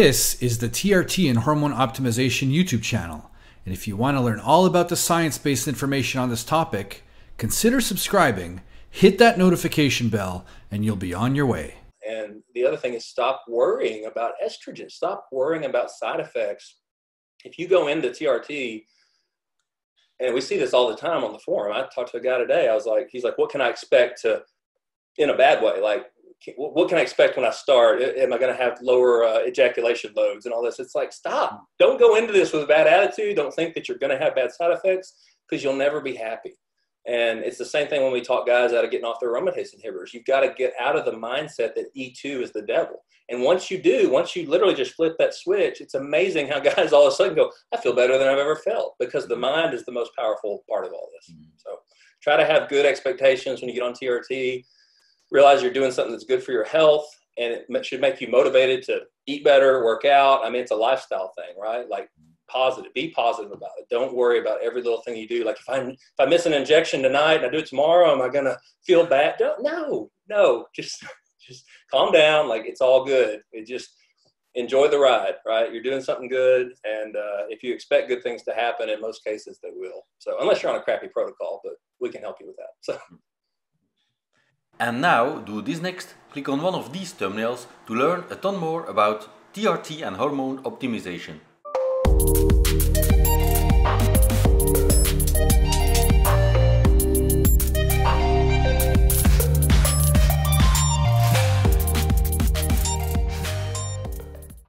This is the TRT and Hormone Optimization YouTube channel, and if you want to learn all about the science-based information on this topic, consider subscribing, hit that notification bell, and you'll be on your way. And the other thing is stop worrying about estrogen, stop worrying about side effects. If you go into TRT, and we see this all the time on the forum, I talked to a guy today, he's like, what can I expect in a bad way? Like, what can I expect when I start? Am I going to have lower ejaculation loads and all this? It's like, stop. Don't go into this with a bad attitude. Don't think that you're going to have bad side effects, because you'll never be happy. And it's the same thing when we talk guys out of getting off their aromatase inhibitors. You've got to get out of the mindset that E2 is the devil. And once you do, once you literally just flip that switch, it's amazing how guys all of a sudden go, I feel better than I've ever felt, because the mind is the most powerful part of all this. So try to have good expectations when you get on TRT. Realize you're doing something that's good for your health, and it should make you motivated to eat better, work out. I mean, it's a lifestyle thing, right? Like, positive, be positive about it. Don't worry about every little thing you do. Like, if I miss an injection tonight and I do it tomorrow, am I going to feel bad? No, just calm down. Like, it's all good. It just enjoy the ride, right? You're doing something good. And if you expect good things to happen, in most cases they will. So unless you're on a crappy protocol, but we can help you with that. So. And now do this next, click on one of these thumbnails to learn a ton more about TRT and hormone optimization.